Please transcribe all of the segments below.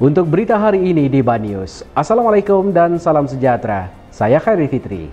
untuk berita hari ini di Banius. Assalamualaikum dan salam sejahtera. Saya Khairi Fitri.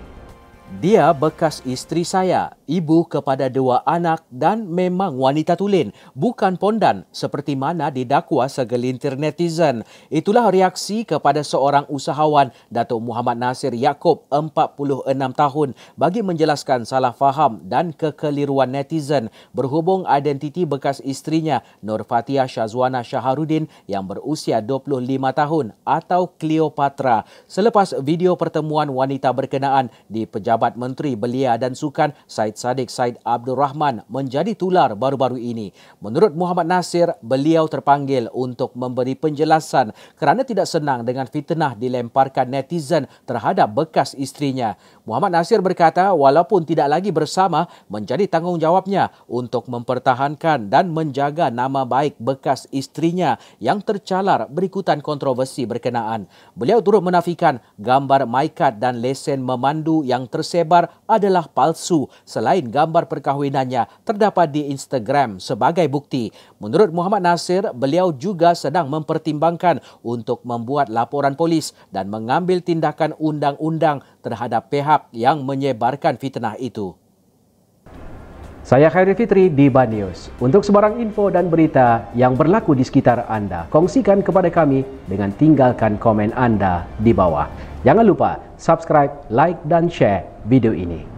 Dia bekas isteri saya, ibu kepada 2 anak dan memang wanita tulen, bukan pondan seperti mana didakwa segelintir netizen. Itulah reaksi kepada seorang usahawan, Datuk Muhammad Nasir Yaakob, 46 tahun, bagi menjelaskan salah faham dan kekeliruan netizen berhubung identiti bekas isterinya, Nurfatiha Shazwana Syaharuddin yang berusia 25 tahun atau Cleopatra, selepas video pertemuan wanita berkenaan di Pejabat Menteri Belia dan Sukan Syed Saddiq Syed Abdul Rahman menjadi tular baru-baru ini. Menurut Muhammad Nasir, beliau terpanggil untuk memberi penjelasan kerana tidak senang dengan fitnah dilemparkan netizen terhadap bekas isterinya. Muhammad Nasir berkata walaupun tidak lagi bersama, menjadi tanggungjawabnya untuk mempertahankan dan menjaga nama baik bekas isterinya yang tercalar berikutan kontroversi berkenaan. Beliau turut menafikan gambar maikat dan lesen memandu yang tersebar adalah palsu selain gambar perkahwinannya terdapat di Instagram sebagai bukti. Menurut Muhammad Nasir, beliau juga sedang mempertimbangkan untuk membuat laporan polis dan mengambil tindakan undang-undang terhadap pihak yang menyebarkan fitnah itu. Saya Khairi Fitri di Banius. Untuk sebarang info dan berita yang berlaku di sekitar anda, kongsikan kepada kami dengan tinggalkan komen anda di bawah. Jangan lupa subscribe, like dan share video ini.